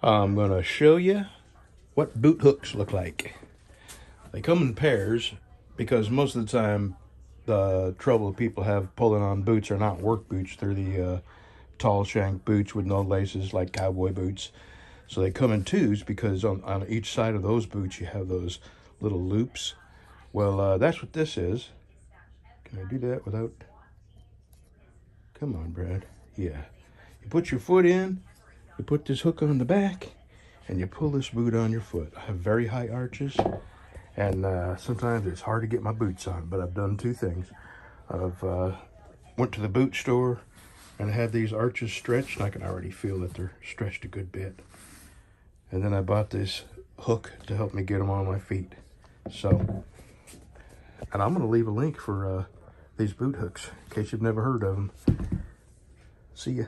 I'm going to show you what boot hooks look like. They come in pairs because most of the time the trouble people have pulling on boots are not work boots. They're the tall shank boots with no laces like cowboy boots. So they come in twos because on each side of those boots you have those little loops. Well, that's what this is. Can I do that without? Come on, Brad. Yeah. You put your foot in, you put this hook on the back, and you pull this boot on your foot. I have very high arches, and sometimes it's hard to get my boots on, but I've done two things. I've went to the boot store and had these arches stretched, and I can already feel that they're stretched a good bit. And then I bought this hook to help me get them on my feet. So, and I'm going to leave a link for these boot hooks in case you've never heard of them. See ya.